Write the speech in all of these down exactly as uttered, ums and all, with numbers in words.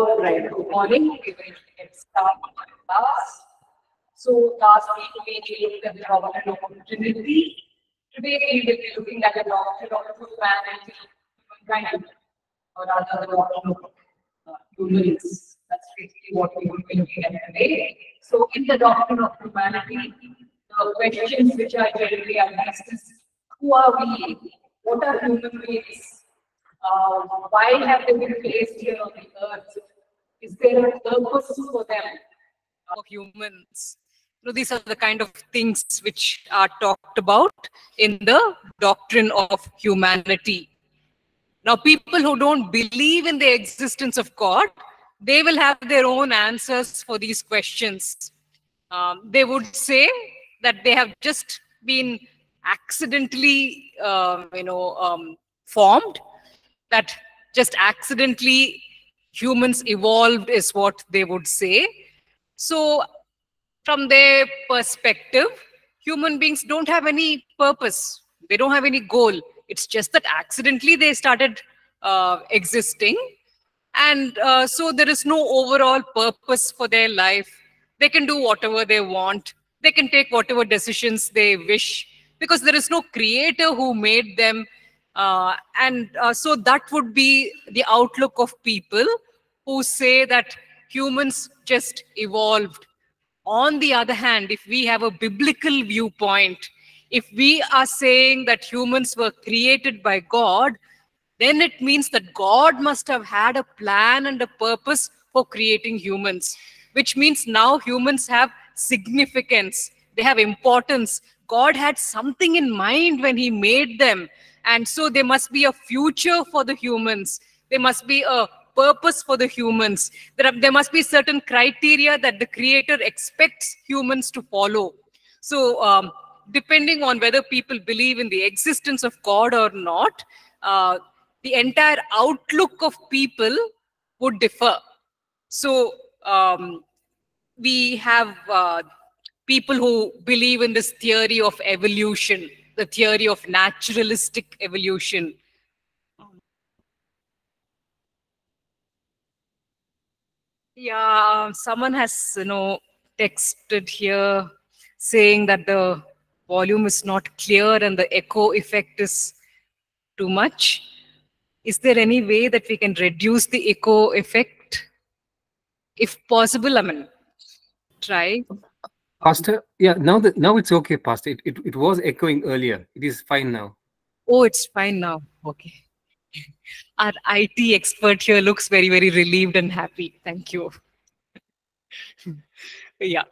Right. Good morning. We will get started with the class. So, last week we looked at the doctrine of opportunity. Today we will be looking at the doctrine of humanity, humankind, or rather the doctrine of humans. That's basically what we will be looking at today. So, in the doctrine of humanity, the questions which are generally addressed is, who are we? What are human beings? Uh, why have they been placed here on the earth? Is there a purpose for them? For humans. So these are the kind of things which are talked about in the doctrine of humanity. Now, people who don't believe in the existence of God, they will have their own answers for these questions. Um, they would say that they have just been accidentally, uh, you know, um, formed. That just accidentally humans evolved is what they would say. So from their perspective, human beings don't have any purpose. They don't have any goal. It's just that accidentally they started uh, existing. And uh, so there is no overall purpose for their life. They can do whatever they want. They can take whatever decisions they wish because there is no creator who made them. Uh, and uh, so that would be the outlook of people who say that humans just evolved. On the other hand, if we have a biblical viewpoint, if we are saying that humans were created by God, then it means that God must have had a plan and a purpose for creating humans, which means now humans have significance, they have importance. God had something in mind when he made them. And so there must be a future for the humans. There must be a purpose for the humans. There, are, there must be certain criteria that the Creator expects humans to follow. So um, depending on whether people believe in the existence of God or not, uh, the entire outlook of people would differ. So um, we have uh, people who believe in this theory of evolution. The theory of naturalistic evolution. Yeah, someone has, you know, texted here saying that the volume is not clear and the echo effect is too much. Is there any way that we can reduce the echo effect? If possible, I mean, try. Pastor, yeah, now that now it's okay, Pastor. It, it it was echoing earlier. It is fine now. Oh, it's fine now. Okay. Our I T expert here looks very, very relieved and happy. Thank you. Yeah.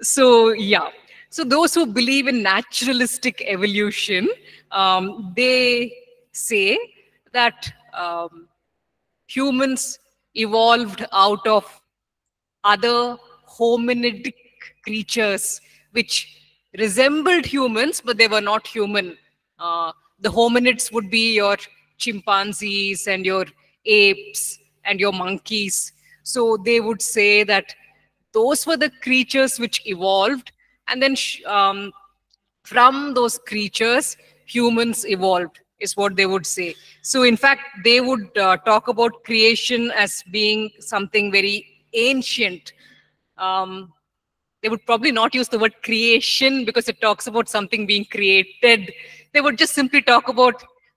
So yeah. So those who believe in naturalistic evolution, um, they say that um, humans evolved out of other hominidic creatures which resembled humans, but they were not human. Uh, the hominids would be your chimpanzees and your apes and your monkeys. So they would say that those were the creatures which evolved, and then sh um, from those creatures, humans evolved, is what they would say. So in fact, they would uh, talk about creation as being something very ancient. Um, They would probably not use the word creation because it talks about something being created. They would just simply talk about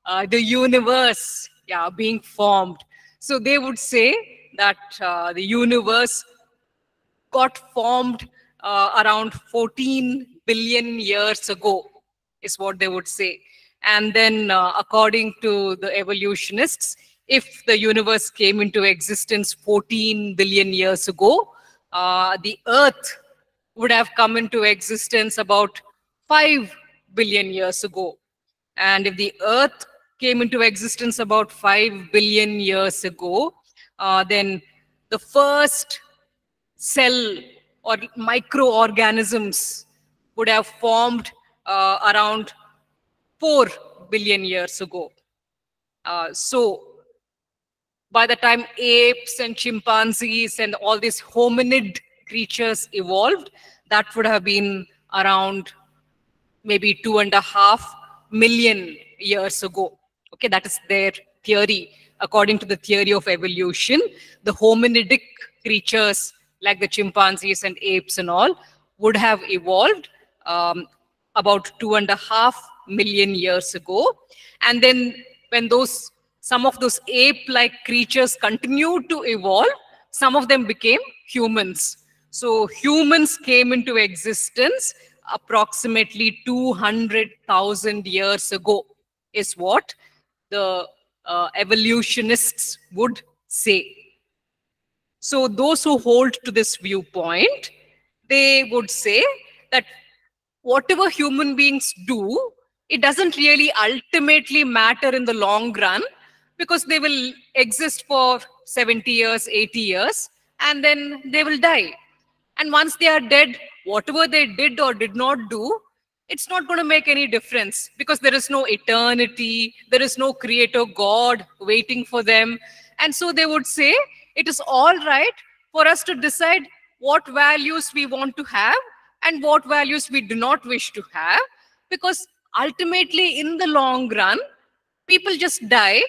uh, the universe, yeah, being formed. So they would say that uh, the universe got formed uh, around fourteen billion years ago, is what they would say. And then uh, according to the evolutionists, if the universe came into existence fourteen billion years ago, uh, the Earth would have come into existence about five billion years ago. And if the Earth came into existence about five billion years ago, uh, then the first cell or microorganisms would have formed uh, around four billion years ago. Uh, so by the time apes and chimpanzees and all these hominid creatures evolved, that would have been around maybe two and a half million years ago. Okay, that is their theory. according to the theory of evolution, the hominidic creatures like the chimpanzees and apes and all would have evolved um, about two and a half million years ago. And then when those, some of those ape-like creatures continued to evolve, some of them became humans. So humans came into existence approximately two hundred thousand years ago, is what the uh, evolutionists would say. So those who hold to this viewpoint, they would say that whatever human beings do, it doesn't really ultimately matter in the long run, because they will exist for seventy years, eighty years, and then they will die. And once they are dead, whatever they did or did not do, it's not going to make any difference, because there is no eternity, there is no creator God waiting for them. And so they would say, it is all right for us to decide what values we want to have and what values we do not wish to have, because ultimately in the long run, people just die.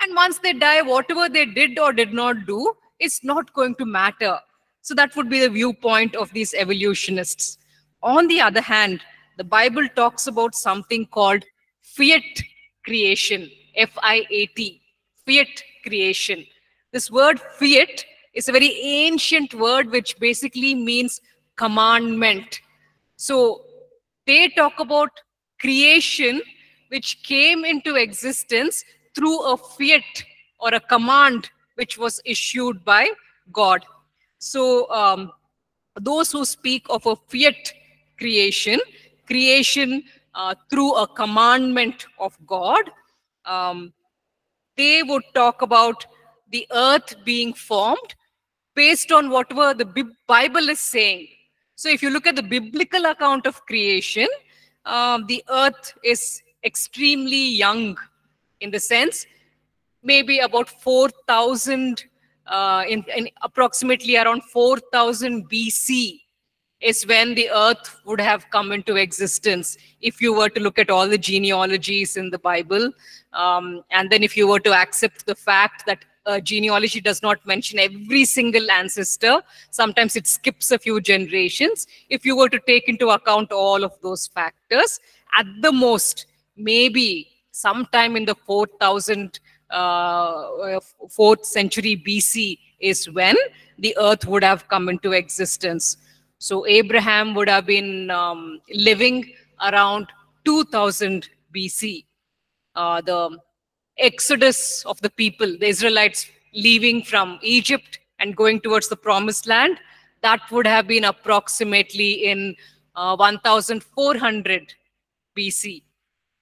And once they die, whatever they did or did not do is not going to matter. So that would be the viewpoint of these evolutionists. On the other hand, the Bible talks about something called fiat creation, F I A T, fiat creation. This word fiat is a very ancient word which basically means commandment. So they talk about creation which came into existence through a fiat or a command which was issued by God. So um, those who speak of a fiat creation, creation uh, through a commandment of God, um, they would talk about the earth being formed based on whatever the Bible is saying. So if you look at the biblical account of creation, uh, the earth is extremely young, in the sense, maybe about four thousand, uh, in, in approximately around four thousand B C is when the earth would have come into existence, if you were to look at all the genealogies in the Bible. Um, and then if you were to accept the fact that uh, genealogy does not mention every single ancestor, sometimes it skips a few generations. If you were to take into account all of those factors, at the most, maybe sometime in the four thousand, uh, fourth century B C is when the earth would have come into existence. So Abraham would have been um, living around two thousand B C. Uh, the exodus of the people, the Israelites leaving from Egypt and going towards the promised land, that would have been approximately in uh, one thousand four hundred B C.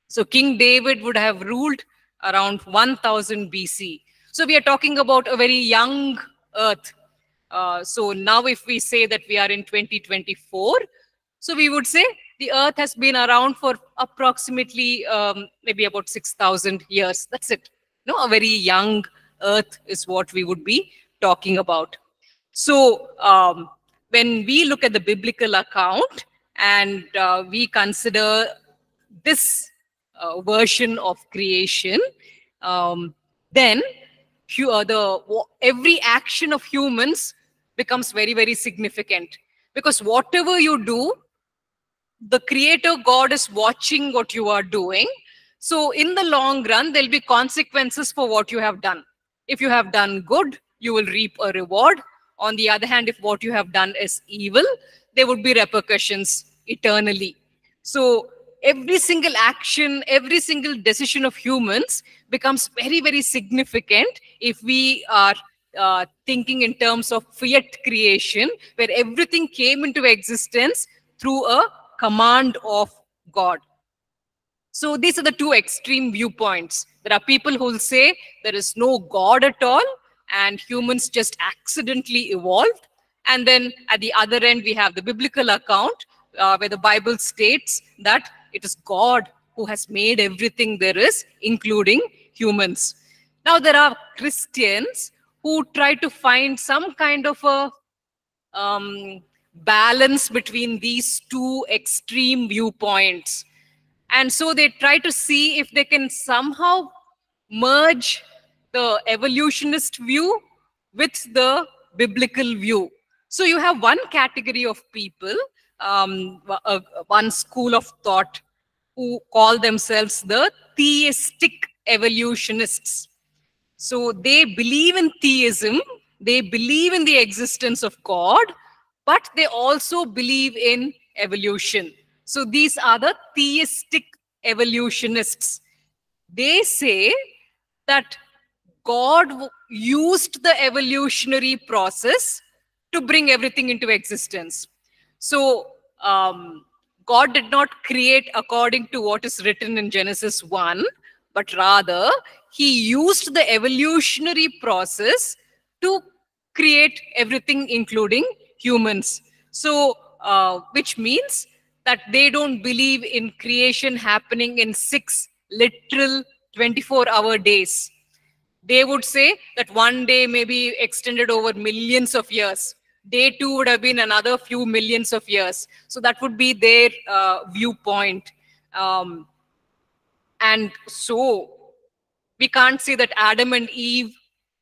So King David would have ruled around one thousand B C. So we are talking about a very young earth. Uh, so now if we say that we are in twenty twenty-four, so we would say the earth has been around for approximately um, maybe about six thousand years. That's it. No, a very young earth is what we would be talking about. So um, when we look at the biblical account and uh, we consider this Uh, version of creation, um, then uh, the, every action of humans becomes very, very significant. Because whatever you do, the creator God is watching what you are doing. So in the long run, there'll be consequences for what you have done. If you have done good, you will reap a reward. On the other hand, if what you have done is evil, there would be repercussions eternally. So every single action, every single decision of humans becomes very, very significant if we are uh, thinking in terms of fiat creation, where everything came into existence through a command of God. So these are the two extreme viewpoints. There are people who will say there is no God at all and humans just accidentally evolved. And then at the other end, we have the biblical account uh, where the Bible states that it is God who has made everything there is, including humans. Now, there are Christians who try to find some kind of a um, balance between these two extreme viewpoints. And so they try to see if they can somehow merge the evolutionist view with the biblical view. So you have one category of people, um, uh, one school of thought, who call themselves the theistic evolutionists. So they believe in theism, they believe in the existence of God, but they also believe in evolution. So these are the theistic evolutionists. They say that God used the evolutionary process to bring everything into existence. So um, God did not create according to what is written in Genesis one, but rather he used the evolutionary process to create everything, including humans. So, uh, which means that they don't believe in creation happening in six literal twenty-four hour days. They would say that one day may be extended over millions of years. Day two would have been another few millions of years. So that would be their uh, viewpoint. Um, and so we can't say that Adam and Eve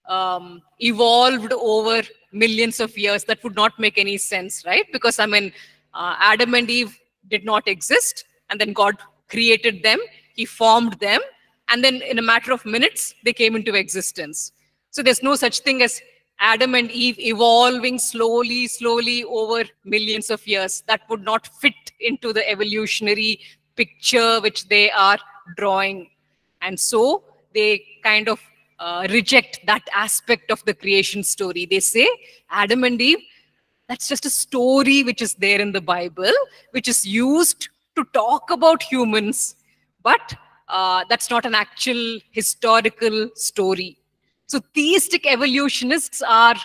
um, evolved over millions of years. That would not make any sense, right? Because, I mean, uh, Adam and Eve did not exist, and then God created them, he formed them, and then in a matter of minutes, they came into existence. So there's no such thing as Adam and Eve evolving slowly, slowly over millions of years. That would not fit into the evolutionary picture which they are drawing. And so they kind of uh, reject that aspect of the creation story. They say Adam and Eve, that's just a story which is there in the Bible, which is used to talk about humans, but uh, that's not an actual historical story. So theistic evolutionists are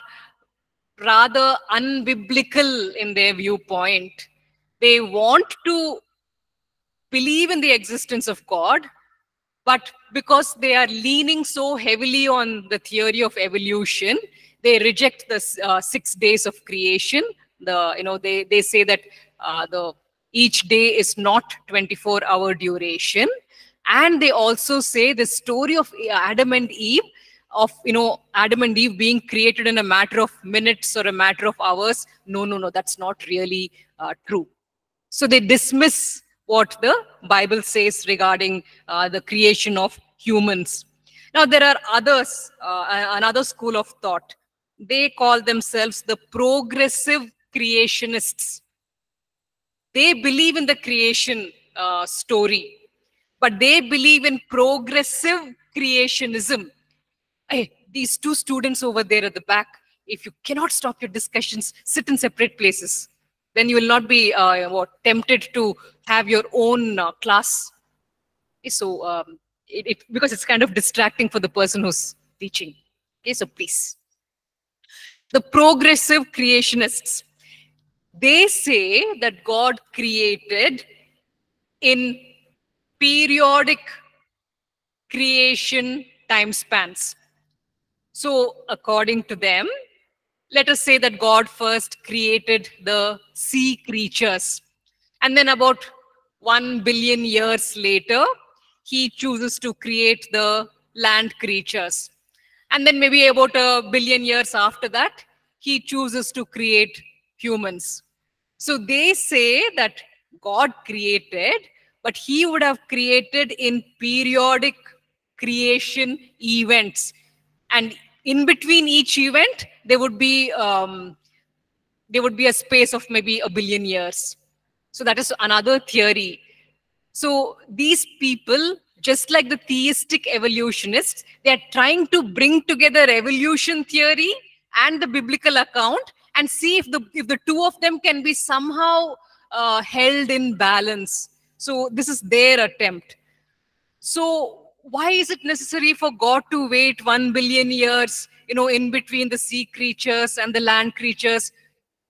rather unbiblical in their viewpoint. They want to believe in the existence of God, but because they are leaning so heavily on the theory of evolution, they reject the uh, six days of creation. The, you know, they, they say that uh, the, each day is not twenty-four hour duration. And they also say the story of Adam and Eve of, you know, Adam and Eve being created in a matter of minutes or a matter of hours. No, no, no, that's not really uh, true. So they dismiss what the Bible says regarding uh, the creation of humans. Now, there are others, uh, another school of thought. They call themselves the progressive creationists. They believe in the creation uh, story, but they believe in progressive creationism. Hey, these two students over there at the back, if you cannot stop your discussions, sit in separate places. Then you will not be uh, what, tempted to have your own uh, class. Okay, so, um, it, it, because it's kind of distracting for the person who's teaching. Okay, so please. The progressive creationists, they say that God created in periodic creation time spans. So according to them, let us say that God first created the sea creatures. And then about one billion years later, he chooses to create the land creatures. And then maybe about a billion years after that, he chooses to create humans. So they say that God created, but he would have created in periodic creation events. And in between each event, there would be um, there would be a space of maybe a billion years. So that is another theory. So these people, just like the theistic evolutionists, they are trying to bring together evolution theory and the biblical account and see if the if the two of them can be somehow uh, held in balance. So this is their attempt. So why is it necessary for God to wait one billion years, you know, in between the sea creatures and the land creatures?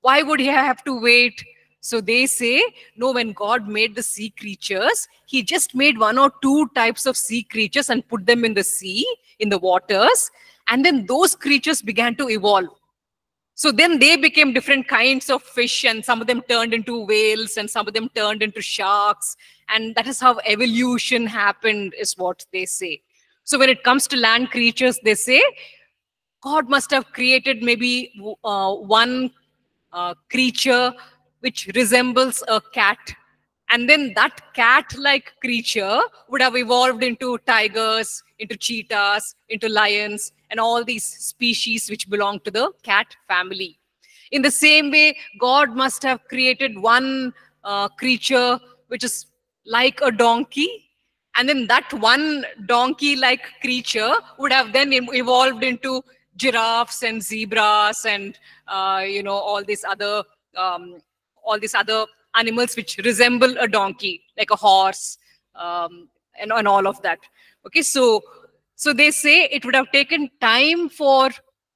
Why would he have to wait? So they say, no, when God made the sea creatures, he just made one or two types of sea creatures and put them in the sea, in the waters. And then those creatures began to evolve. So then they became different kinds of fish, and some of them turned into whales, and some of them turned into sharks. And that is how evolution happened, is what they say. So when it comes to land creatures, they say God must have created maybe uh, one uh, creature which resembles a cat. And then that cat-like creature would have evolved into tigers, into cheetahs, into lions, and all these species which belong to the cat family. In the same way, God must have created one uh, creature which is like a donkey. And then that one donkey-like creature would have then evolved into giraffes and zebras and, uh, you know, all these other, um, all these other animals which resemble a donkey, like a horse, um, and, and all of that. Okay, so, so they say it would have taken time for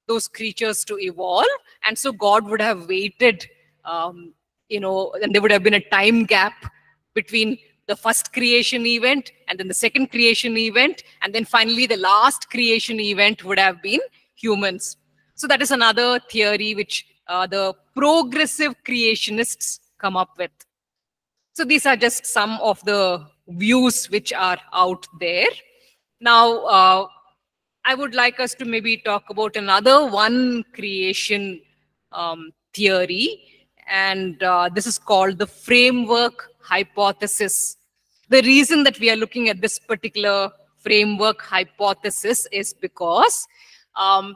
those creatures to evolve, and so God would have waited, um, you know, and there would have been a time gap between the first creation event and then the second creation event, and then finally the last creation event would have been humans. So that is another theory which uh, the progressive creationists come up with. So these are just some of the views which are out there. Now, uh, I would like us to maybe talk about another one creation um, theory, and uh, this is called the framework hypothesis. The reason that we are looking at this particular framework hypothesis is because um,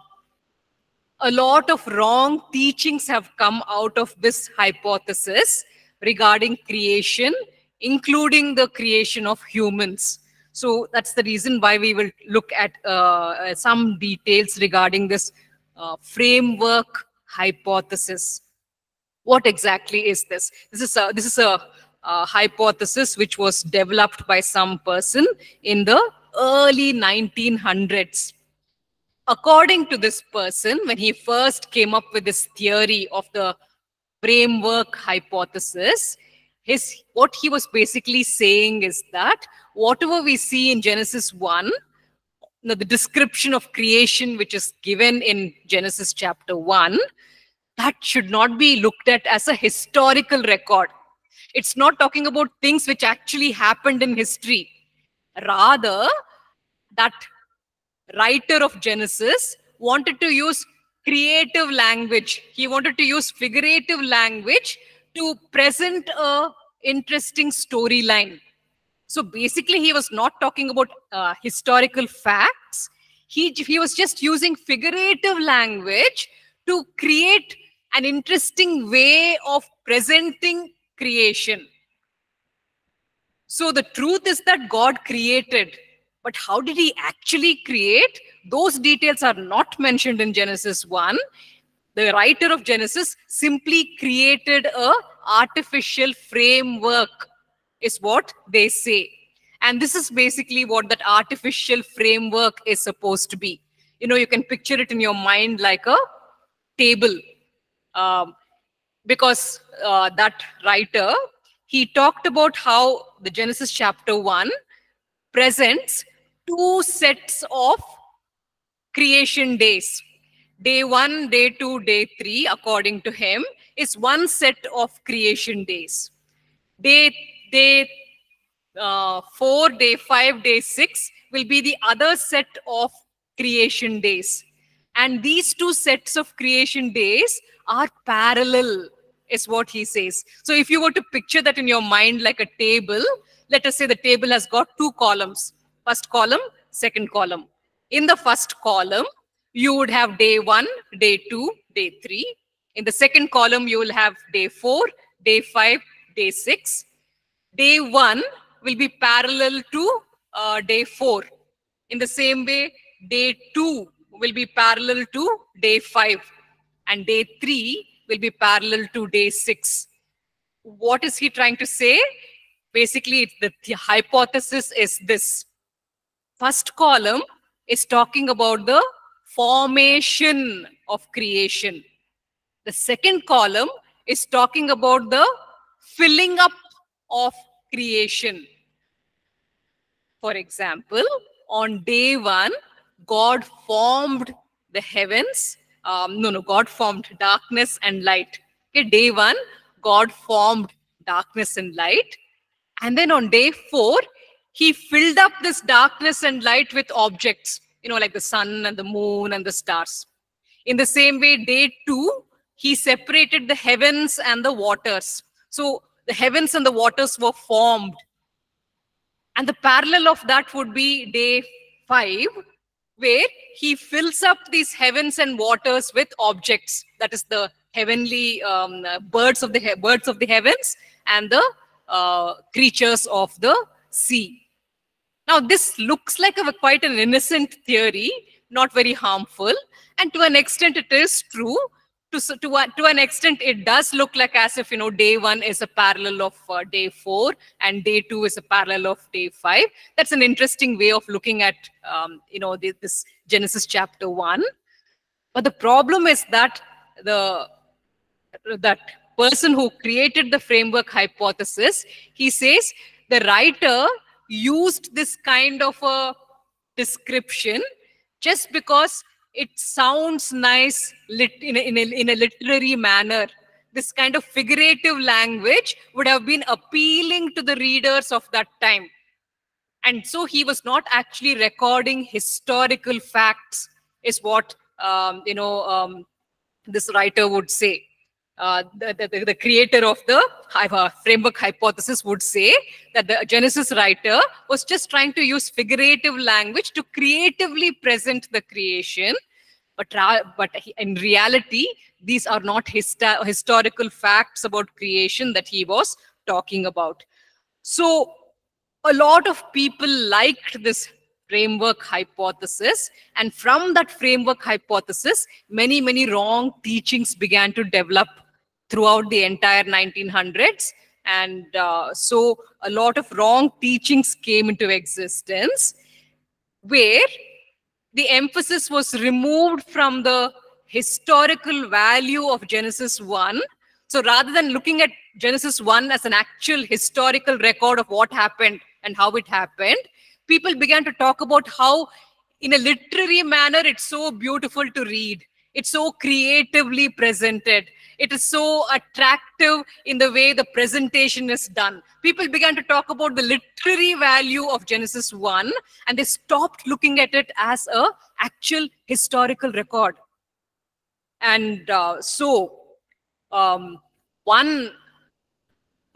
a lot of wrong teachings have come out of this hypothesis regarding creation, including the creation of humans. So that's the reason why we will look at uh, some details regarding this uh, framework hypothesis. What exactly is this? This is a, this is a uh, hypothesis which was developed by some person in the early nineteen hundreds. According to this person, when he first came up with this theory of the framework hypothesis, his, what he was basically saying is that whatever we see in Genesis one, the description of creation which is given in Genesis chapter one, that should not be looked at as a historical record. It's not talking about things which actually happened in history. Rather, that writer of Genesis wanted to use creative language. He wanted to use figurative language to present a interesting storyline. So basically he was not talking about uh, historical facts. He, he was just using figurative language to create an interesting way of presenting creation. So the truth is that God created. But how did he actually create? Those details are not mentioned in Genesis one. The writer of Genesis simply created an artificial framework, is what they say. And this is basically what that artificial framework is supposed to be. You know, you can picture it in your mind like a table. Um, because uh, that writer, he talked about how the Genesis chapter one presents two sets of creation days. Day one, day two, day three, according to him, is one set of creation days. Day, day uh, four, day five, day six will be the other set of creation days. And these two sets of creation days are parallel, is what he says. So if you were to picture that in your mind like a table, let us say the table has got two columns, first column, second column. In the first column, you would have day one, day two, day three. In the second column, you will have day four, day five, day six. Day one will be parallel to uh, day four. In the same way, day two will be parallel to day five. And day three will be parallel to day six. What is he trying to say? Basically, the, the hypothesis is this. First column is talking about the formation of creation. The second column is talking about the filling up of creation. For example, on day one, God formed the heavens. Um, no, no, God formed darkness and light. Okay, day one, God formed darkness and light. And then on day four, he filled up this darkness and light with objects, you know, like the sun and the moon and the stars. In the same way, day two, he separated the heavens and the waters. So the heavens and the waters were formed. And the parallel of that would be day five, where he fills up these heavens and waters with objects. That is the heavenly um, birds of the birds of the heavens and the uh, creatures of the sea. Now, this looks like a quite an innocent theory, not very harmful, and to an extent it is true. To to uh, to an extent, it does look like as if, you know, day one is a parallel of uh, day four, and day two is a parallel of day five. That's an interesting way of looking at um, you know, the, this Genesis chapter one. But the problem is that the that person who created the framework hypothesis, he says the writer used this kind of a description just because it sounds nice lit in a, in, a, in a literary manner. This kind of figurative language would have been appealing to the readers of that time. And so he was not actually recording historical facts, is what um, you know um, this writer would say. Uh, the, the, the creator of the framework hypothesis would say that the Genesis writer was just trying to use figurative language to creatively present the creation, but, but in reality, these are not histo- historical facts about creation that he was talking about. So a lot of people liked this framework hypothesis, and from that framework hypothesis, many, many wrong teachings began to develop throughout the entire nineteen hundreds. And uh, so a lot of wrong teachings came into existence, where the emphasis was removed from the historical value of Genesis one. So rather than looking at Genesis one as an actual historical record of what happened and how it happened, people began to talk about how, in a literary manner, it's so beautiful to read. It's so creatively presented. It is so attractive in the way the presentation is done. People began to talk about the literary value of Genesis one, and they stopped looking at it as an actual historical record. And uh, so um, one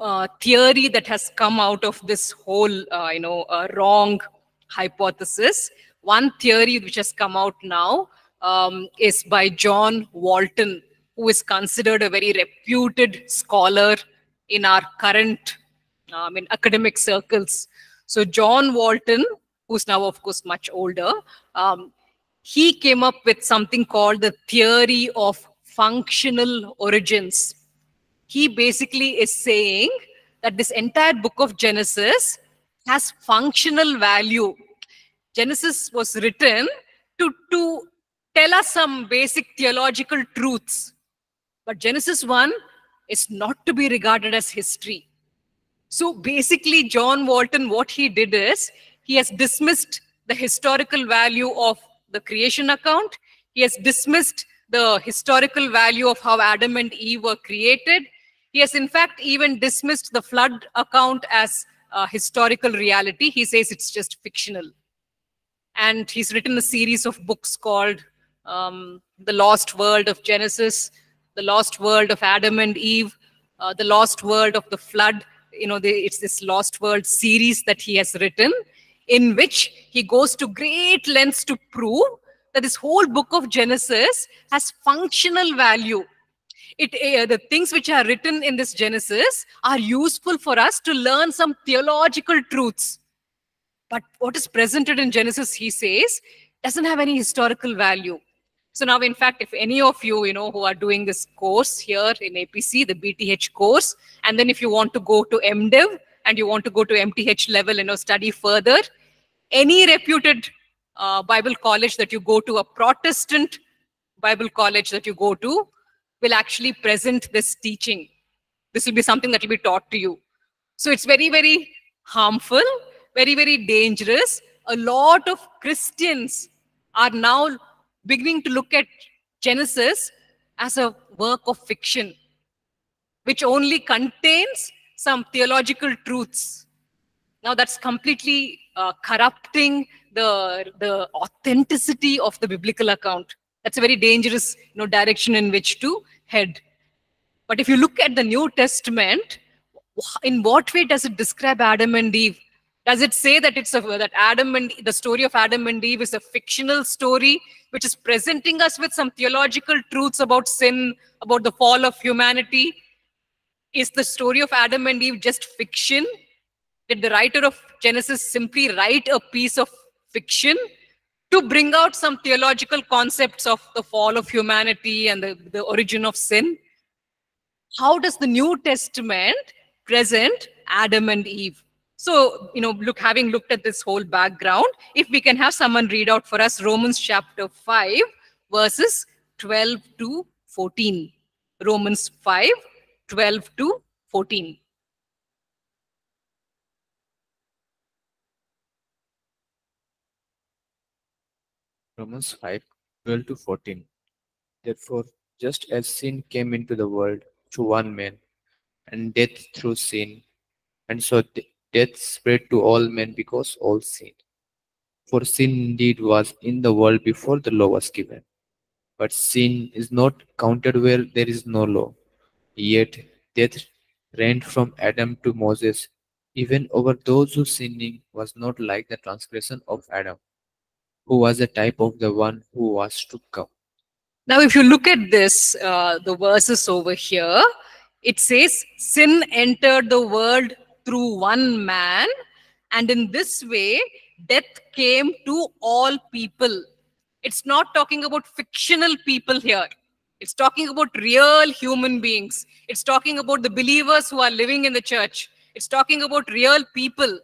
uh, theory that has come out of this whole uh, you know, uh, wrong hypothesis, one theory which has come out now um, is by John Walton, who is considered a very reputed scholar in our current um, in academic circles. So John Walton, who's now, of course, much older, um, he came up with something called the theory of functional origins. He basically is saying that this entire book of Genesis has functional value. Genesis was written to, to tell us some basic theological truths. But Genesis one is not to be regarded as history. So basically, John Walton, what he did is, he has dismissed the historical value of the creation account. He has dismissed the historical value of how Adam and Eve were created. He has, in fact, even dismissed the flood account as a historical reality. He says it's just fictional. And he's written a series of books called um, The Lost World of Genesis, The Lost World of Adam and Eve, uh, The Lost World of the Flood. You know, the, it's this Lost World series that he has written, in which he goes to great lengths to prove that this whole book of Genesis has functional value. It, uh, the things which are written in this Genesis are useful for us to learn some theological truths. But what is presented in Genesis, he says, doesn't have any historical value. So now, in fact, if any of you, you know, who are doing this course here in A P C, the B T H course, and then if you want to go to MDiv and you want to go to M T H level, you know, study further, any reputed uh, Bible college that you go to, a Protestant Bible college that you go to, will actually present this teaching. This will be something that will be taught to you. So it's very, very harmful, very, very dangerous. A lot of Christians are now beginning to look at Genesis as a work of fiction, which only contains some theological truths. Now that's completely uh, corrupting the, the authenticity of the biblical account. That's a very dangerous you know, direction in which to head. But if you look at the New Testament, in what way does it describe Adam and Eve? Does it say that it's a, that Adam and the story of Adam and Eve is a fictional story which is presenting us with some theological truths about sin, about the fall of humanity? Is the story of Adam and Eve just fiction? Did the writer of Genesis simply write a piece of fiction to bring out some theological concepts of the fall of humanity and the, the origin of sin? How does the New Testament present Adam and Eve? So, you know, look, having looked at this whole background, if we can have someone read out for us Romans chapter five, verses twelve to fourteen. Romans five, twelve to fourteen. Romans five, twelve to fourteen. Therefore, just as sin came into the world through one man, and death through sin, and so death spread to all men because all sinned. For sin indeed was in the world before the law was given. But sin is not counted where there is no law. Yet death reigned from Adam to Moses, even over those whose sinning was not like the transgression of Adam, who was a type of the one who was to come. Now if you look at this, uh, the verses over here, it says, sin entered the world through one man, and in this way death came to all people. It's not talking about fictional people here. It's talking about real human beings. It's talking about the believers who are living in the church. It's talking about real people.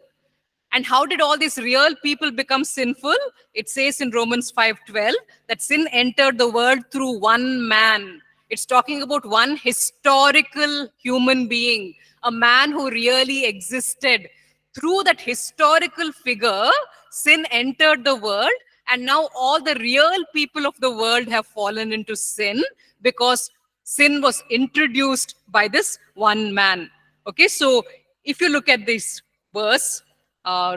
And how did all these real people become sinful? It says in Romans five twelve that sin entered the world through one man. It's talking about one historical human being, a man who really existed. Through that historical figure, sin entered the world, and now all the real people of the world have fallen into sin because sin was introduced by this one man. Okay, so if you look at this verse, uh,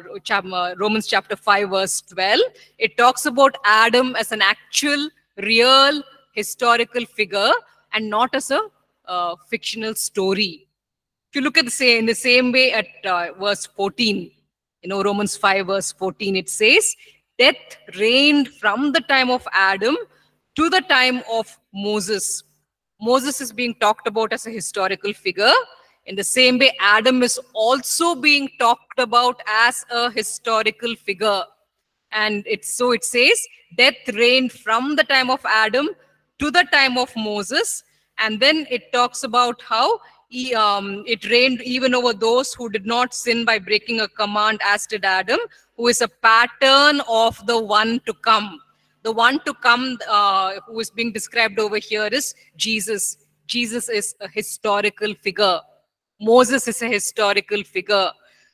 Romans chapter five, verse twelve, it talks about Adam as an actual, real, historical figure and not as a uh, fictional story. If you look at the same, in the same way at uh, verse fourteen, you know, Romans five, verse fourteen, it says, death reigned from the time of Adam to the time of Moses. Moses is being talked about as a historical figure. In the same way, Adam is also being talked about as a historical figure. And it's, so it says, death reigned from the time of Adam to the time of Moses. And then it talks about how He, um, it reigned even over those who did not sin by breaking a command, as did Adam, who is a pattern of the one to come. The one to come uh, who is being described over here is Jesus. Jesus is a historical figure. Moses is a historical figure.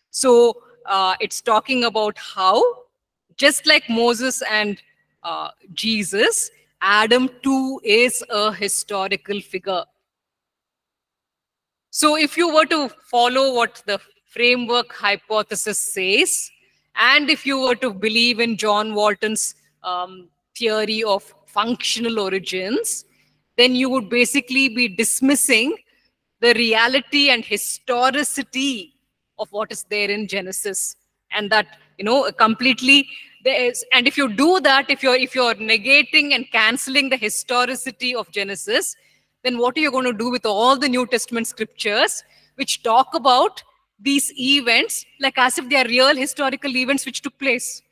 So uh, it's talking about how, just like Moses and uh, Jesus, Adam too is a historical figure. So if you were to follow what the framework hypothesis says, and if you were to believe in John Walton's um, theory of functional origins, then you would basically be dismissing the reality and historicity of what is there in Genesis. And that, you know, completely there is, and if you do that, if you're, if you're negating and canceling the historicity of Genesis, then what are you going to do with all the New Testament scriptures which talk about these events like as if they are real historical events which took place?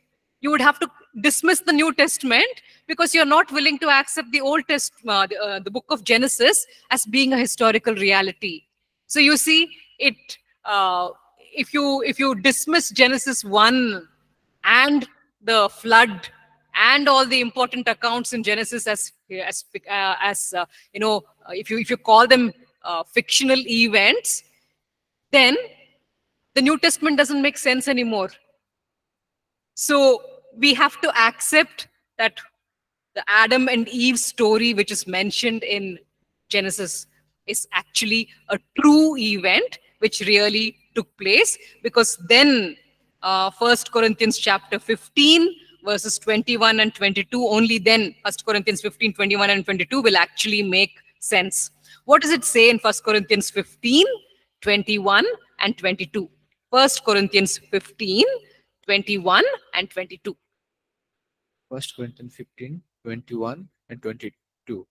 You would have to dismiss the New Testament because you're not willing to accept the Old Testament, uh, the book of Genesis, as being a historical reality. So you see, it uh, if you if you dismiss Genesis one and the flood and all the important accounts in Genesis as as uh, as uh, you know, if you if you call them uh, fictional events, then the New Testament doesn't make sense anymore. So we have to accept that the Adam and Eve story, which is mentioned in Genesis, is actually a true event which really took place, because then uh, First Corinthians chapter fifteen, verses twenty-one and twenty-two. Only then First Corinthians fifteen, twenty-one and twenty-two will actually make sense. What does it say in First Corinthians fifteen, twenty-one and twenty-two? First Corinthians fifteen, twenty-one and twenty-two. First Corinthians fifteen, twenty-one and twenty-two.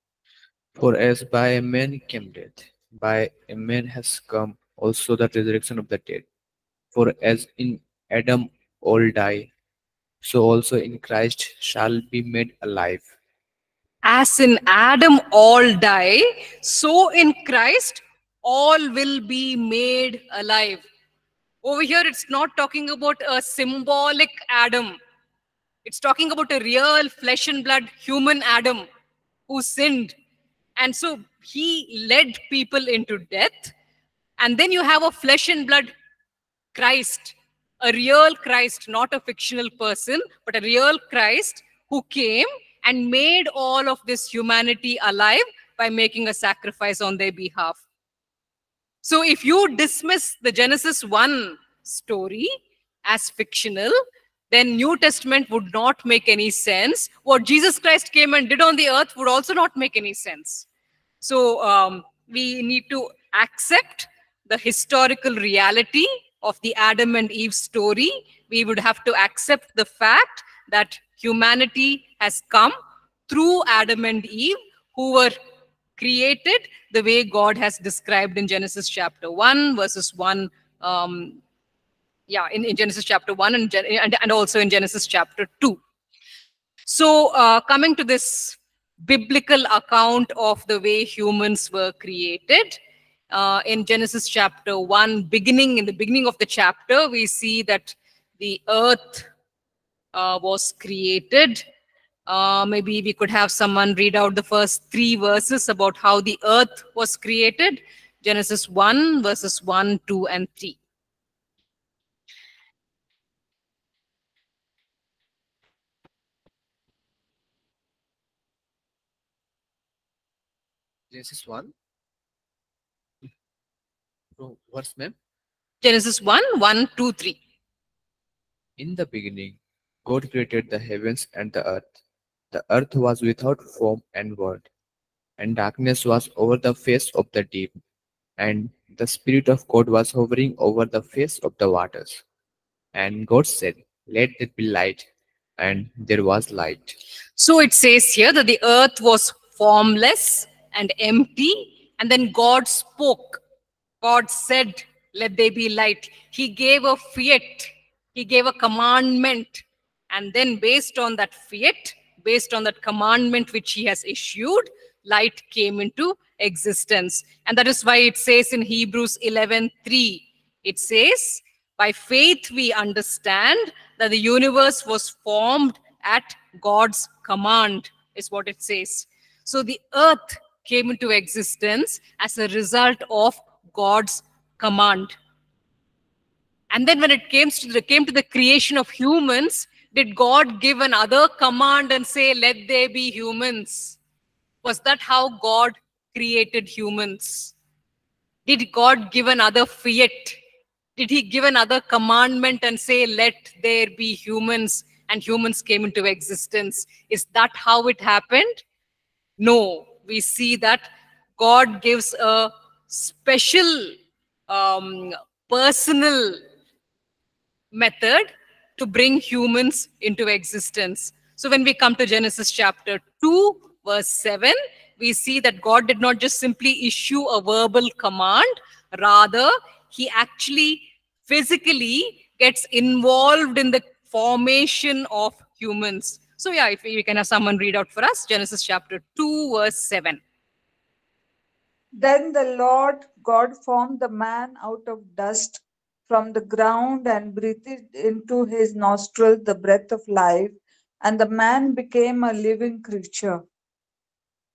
For as by a man came death, by a man has come also the resurrection of the dead. For as in Adam all die, so also in Christ shall be made alive. As in Adam all die, so in Christ all will be made alive. Over here, it's not talking about a symbolic Adam. It's talking about a real flesh and blood human Adam who sinned. And so he led people into death. And then you have a flesh and blood Christ, a real Christ, not a fictional person, but a real Christ who came and made all of this humanity alive by making a sacrifice on their behalf. So if you dismiss the Genesis one story as fictional, then New Testament would not make any sense. What Jesus Christ came and did on the earth would also not make any sense. So um, we need to accept the historical reality of the Adam and Eve story. We would have to accept the fact that humanity has come through Adam and Eve, who were created the way God has described in Genesis chapter one, verses one, um, yeah, in, in Genesis chapter one and, and, and also in Genesis chapter two. So uh, coming to this biblical account of the way humans were created, uh, in Genesis chapter one, beginning, in the beginning of the chapter, we see that the earth Uh, was created. Uh, maybe we could have someone read out the first three verses about how the earth was created. Genesis one, verses one, two, and three. Genesis one. Oh, verse, ma'am? Genesis one, one, two, three. In the beginning, God created the heavens and the earth. The earth was without form and void, and darkness was over the face of the deep, and the Spirit of God was hovering over the face of the waters. And God said, "Let there be light," and there was light. So it says here that the earth was formless and empty, and then God spoke. God said, "Let there be light." He gave a fiat. He gave a commandment. And then based on that fiat, based on that commandment which he has issued, light came into existence. And that is why it says in Hebrews eleven three, it says, by faith we understand that the universe was formed at God's command, is what it says. So the earth came into existence as a result of God's command. And then when it came to the, came to the creation of humans, did God give another command and say, "Let there be humans"? Was that how God created humans? Did God give another fiat? Did he give another commandment and say, "Let there be humans," and humans came into existence? Is that how it happened? No. We see that God gives a special, um, personal method to bring humans into existence. So when we come to Genesis chapter two, verse seven, we see that God did not just simply issue a verbal command. Rather, he actually physically gets involved in the formation of humans. So yeah, if we can have someone read out for us, Genesis chapter two, verse seven. Then the Lord God formed the man out of dust from the ground and breathed into his nostrils the breath of life, and the man became a living creature.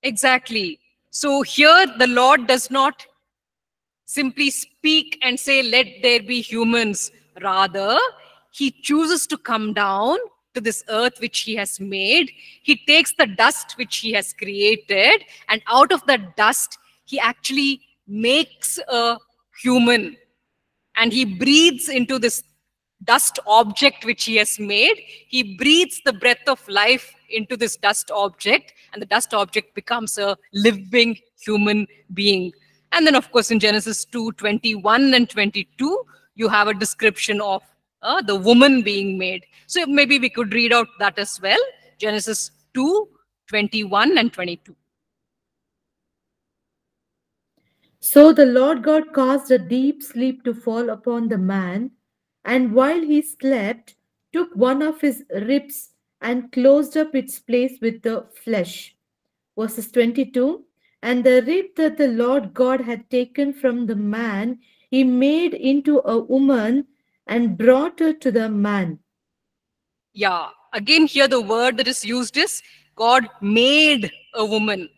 Exactly. So here the Lord does not simply speak and say, "Let there be humans." Rather, he chooses to come down to this earth which he has made. He takes the dust which he has created, and out of the dust, he actually makes a human. And he breathes into this dust object which he has made. He breathes the breath of life into this dust object, and the dust object becomes a living human being. And then, of course, in Genesis two, twenty-one and twenty-two, you have a description of uh, the woman being made. So maybe we could read out that as well. Genesis two, twenty-one and twenty-two. So the Lord God caused a deep sleep to fall upon the man, and while he slept, took one of his ribs and closed up its place with the flesh. Verses twenty-two, and the rib that the Lord God had taken from the man, he made into a woman and brought her to the man. Yeah, again here the word that is used is God made a woman.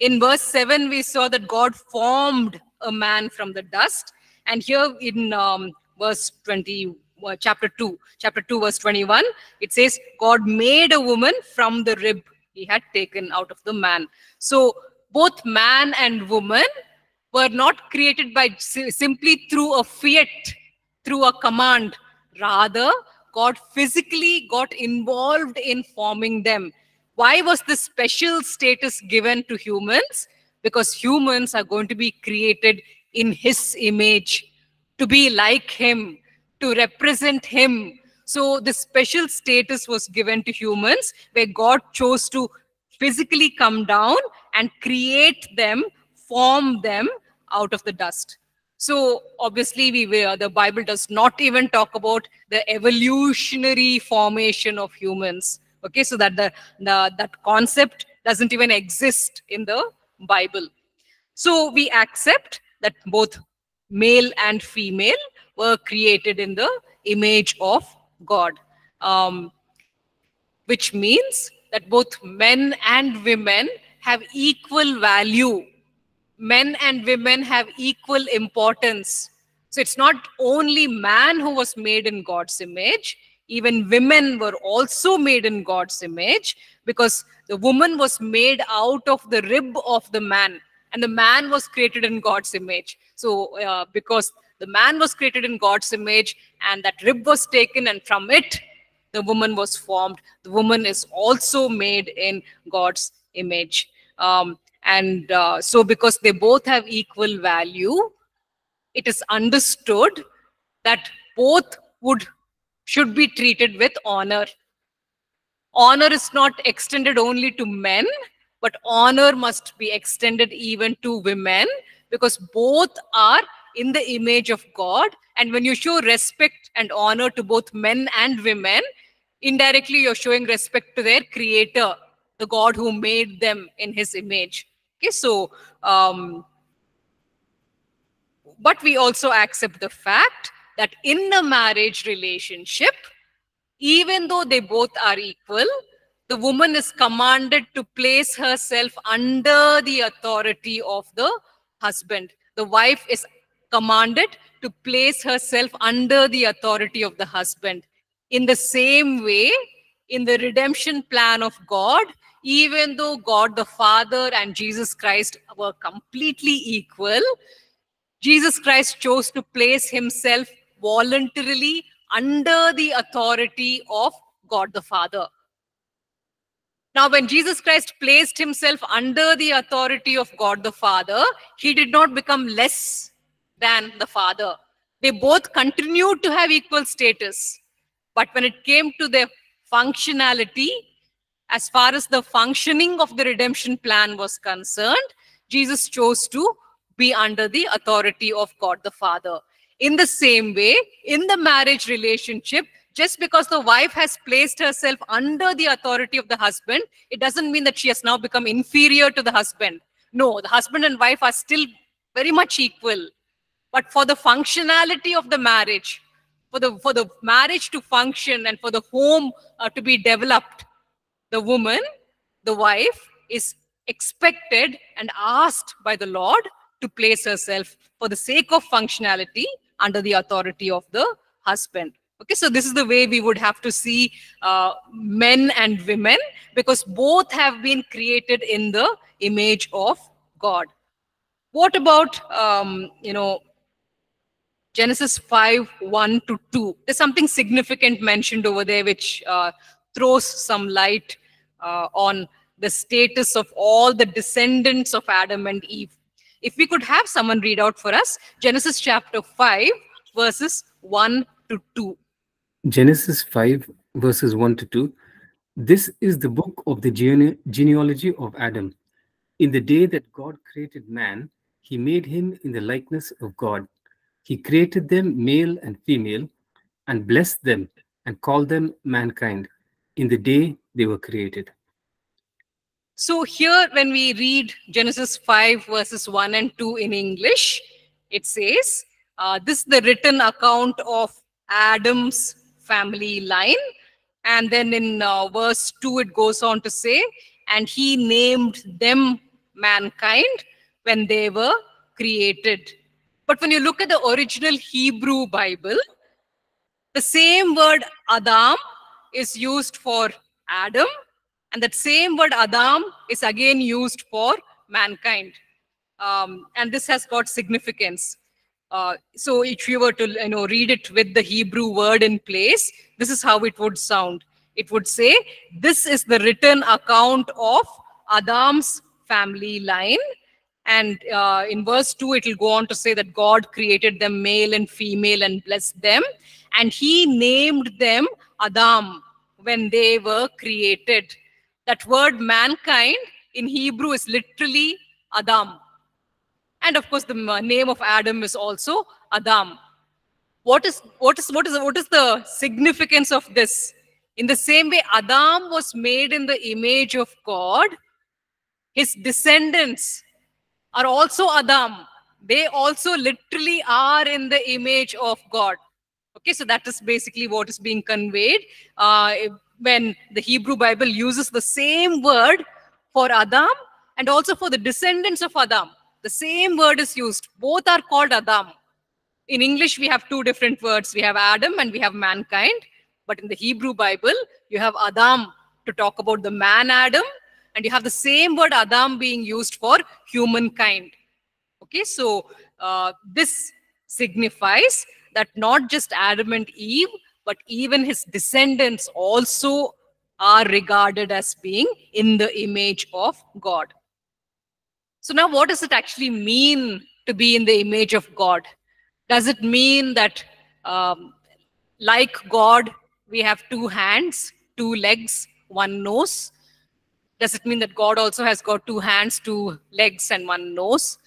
In verse seven, we saw that God formed a man from the dust. And here in um, verse twenty, chapter two, chapter two, verse twenty-one, it says, God made a woman from the rib he had taken out of the man. So both man and woman were not created by simply through a fiat, through a command. Rather, God physically got involved in forming them. Why was this special status given to humans? Because humans are going to be created in his image, to be like him, to represent him. So this special status was given to humans, where God chose to physically come down and create them, form them out of the dust. So obviously, we were, the Bible does not even talk about the evolutionary formation of humans. Okay, so that the, the that concept doesn't even exist in the Bible. So we accept that both male and female were created in the image of God, um, which means that both men and women have equal value. Men and women have equal importance. So it's not only man who was made in God's image. Even women were also made in God's image, because the woman was made out of the rib of the man, and the man was created in God's image. So uh, because the man was created in God's image and that rib was taken, and from it the woman was formed, the woman is also made in God's image. Um, and uh, so because they both have equal value, it is understood that both would should be treated with honor. Honor is not extended only to men, but honor must be extended even to women, because both are in the image of God. And when you show respect and honor to both men and women, indirectly you're showing respect to their creator, the God who made them in his image. Okay, so, um, but we also accept the fact that in a marriage relationship, even though they both are equal, the woman is commanded to place herself under the authority of the husband. The wife is commanded to place herself under the authority of the husband. In the same way, in the redemption plan of God, even though God the Father and Jesus Christ were completely equal, Jesus Christ chose to place himself voluntarily under the authority of God the Father. Now, when Jesus Christ placed himself under the authority of God the Father, he did not become less than the Father. They both continued to have equal status. But when it came to their functionality, as far as the functioning of the redemption plan was concerned, Jesus chose to be under the authority of God the Father. In the same way, in the marriage relationship, just because the wife has placed herself under the authority of the husband, it doesn't mean that she has now become inferior to the husband. No, the husband and wife are still very much equal. But for the functionality of the marriage, for the, for the marriage to function and for the home uh, to be developed, the woman, the wife, is expected and asked by the Lord to place herself, for the sake of functionality, under the authority of the husband. Okay, so this is the way we would have to see uh, men and women, because both have been created in the image of God. What about, um, you know, Genesis five, one to two. There's something significant mentioned over there which uh, throws some light uh, on the status of all the descendants of Adam and Eve. If we could have someone read out for us, Genesis chapter five, verses one to two. Genesis five, verses one to two. This is the book of the gene genealogy of Adam. In the day that God created man, he made him in the likeness of God. He created them male and female, and blessed them and called them mankind in the day they were created. So here, when we read Genesis five verses one and two in English, it says, uh, this is the written account of Adam's family line. And then in uh, verse two, it goes on to say, and he named them mankind when they were created. But when you look at the original Hebrew Bible, the same word Adam is used for Adam, and that same word Adam is again used for mankind. Um, and this has got significance. Uh, so if you were to you know, read it with the Hebrew word in place, this is how it would sound. It would say, this is the written account of Adam's family line. And uh, in verse two, it will go on to say that God created them male and female and blessed them. And he named them Adam when they were created. That word mankind in Hebrew is literally Adam. And of course, the name of Adam is also Adam. What is, what is, what is, what is the significance of this? In the same way Adam was made in the image of God, his descendants are also Adam. They also literally are in the image of God. Okay, so that is basically what is being conveyed uh, when the Hebrew Bible uses the same word for Adam and also for the descendants of Adam. The same word is used. Both are called Adam. In English, we have two different words. We have Adam and we have mankind. But in the Hebrew Bible, you have Adam to talk about the man Adam, and you have the same word Adam being used for humankind. Okay, so uh, this signifies that not just Adam and Eve, but even his descendants also are regarded as being in the image of God. So now what does it actually mean to be in the image of God? Does it mean that um, like God, we have two hands, two legs, one nose? Does it mean that God also has got two hands, two legs, and one nose?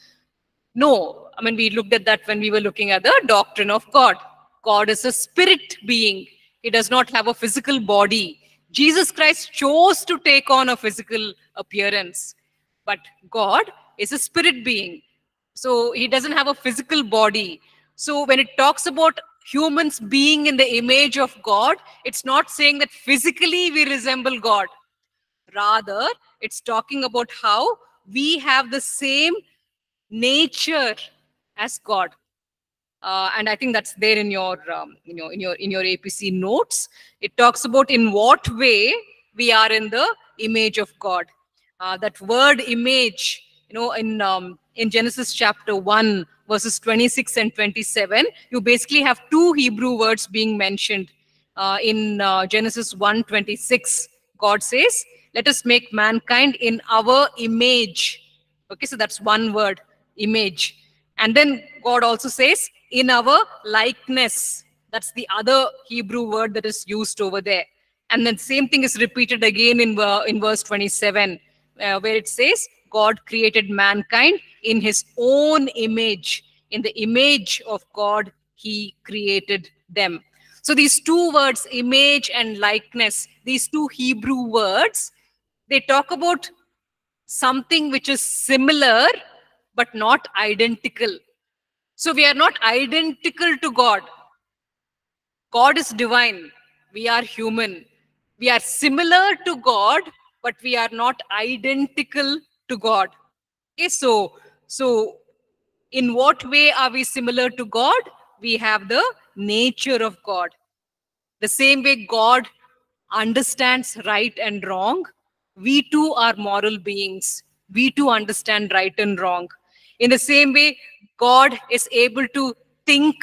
No. I mean, we looked at that when we were looking at the doctrine of God. God is a spirit being. He does not have a physical body. Jesus Christ chose to take on a physical appearance. But God is a spirit being. So he doesn't have a physical body. So when it talks about humans being in the image of God, it's not saying that physically we resemble God. Rather, it's talking about how we have the same nature as God. Uh, and I think that's there in your, um, you know, in your, in your A P C notes. It talks about in what way we are in the image of God. Uh, that word image, you know, in, um, in Genesis chapter one, verses twenty-six and twenty-seven, you basically have two Hebrew words being mentioned. Uh, in uh, Genesis one, twenty-six, God says, let us make mankind in our image. Okay, so that's one word, image. And then God also says, in our likeness. That's the other Hebrew word that is used over there. And then same thing is repeated again in, uh, in verse twenty-seven, uh, where it says, God created mankind in his own image. In the image of God, he created them. So these two words, image and likeness, these two Hebrew words, they talk about something which is similar, but not identical. So we are not identical to God. God is divine. We are human. We are similar to God, but we are not identical to God. Okay, so, so in what way are we similar to God? We have the nature of God. The same way God understands right and wrong, we too are moral beings. We too understand right and wrong. In the same way, God is able to think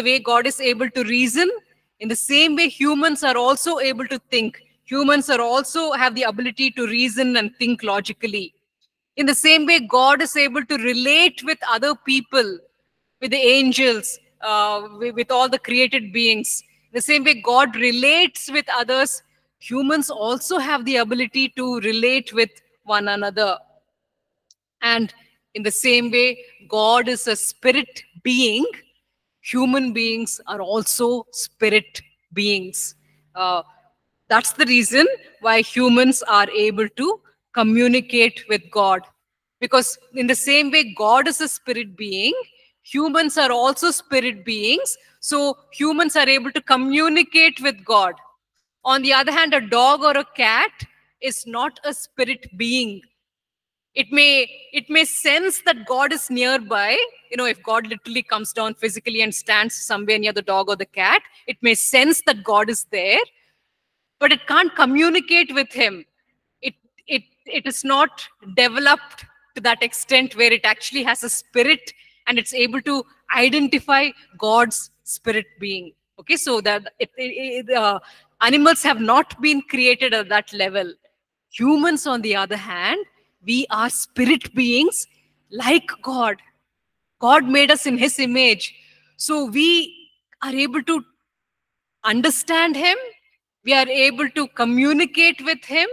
the way God is able to reason, in the same way humans are also able to think. Humans are also have the ability to reason and think logically. In the same way, God is able to relate with other people, with the angels, uh, with all the created beings. In the same way God relates with others, humans also have the ability to relate with one another. And in the same way, God is a spirit being. Human beings are also spirit beings. Uh, that's the reason why humans are able to communicate with God. Because in the same way God is a spirit being, humans are also spirit beings. So humans are able to communicate with God. On the other hand, a dog or a cat is not a spirit being. It may, it may sense that God is nearby. You know, if God literally comes down physically and stands somewhere near the dog or the cat, it may sense that God is there, but it can't communicate with him. It, it, it is not developed to that extent where it actually has a spirit and it's able to identify God's spirit being. Okay, so that it, it, it, uh, animals have not been created at that level. Humans, on the other hand, we are spirit beings like God. God made us in his image. So we are able to understand him. We are able to communicate with him.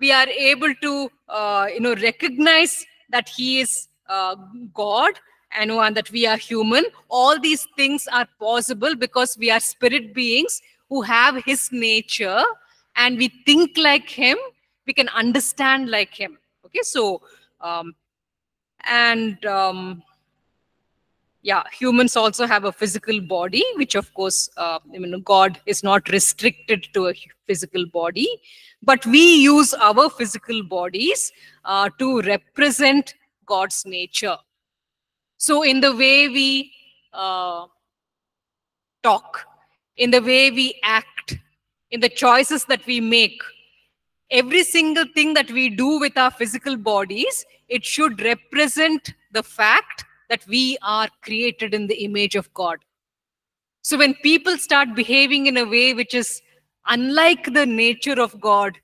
We are able to uh, you know, recognize that he is uh, God and that we are human. All these things are possible because we are spirit beings who have his nature, and we think like him. We can understand like him. Okay, so, um, and um, yeah, humans also have a physical body, which of course, uh, I mean, God is not restricted to a physical body, but we use our physical bodies uh, to represent God's nature. So in the way we uh, talk, in the way we act, in the choices that we make, every single thing that we do with our physical bodies, it should represent the fact that we are created in the image of God. So when people start behaving in a way which is unlike the nature of God,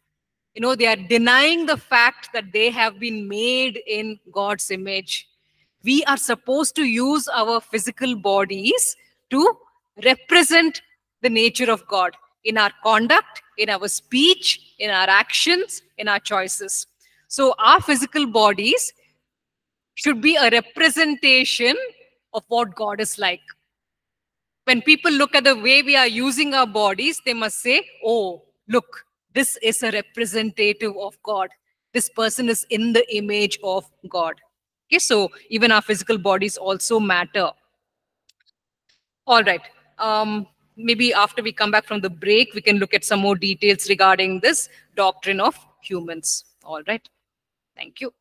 you know, they are denying the fact that they have been made in God's image. We are supposed to use our physical bodies to represent the nature of God in our conduct, in our speech, in our actions, in our choices. So our physical bodies should be a representation of what God is like. When people look at the way we are using our bodies, they must say, oh, look, this is a representative of God. This person is in the image of God. Okay, so even our physical bodies also matter. All right. Um, Maybe after we come back from the break, we can look at some more details regarding this doctrine of humans. All right. Thank you.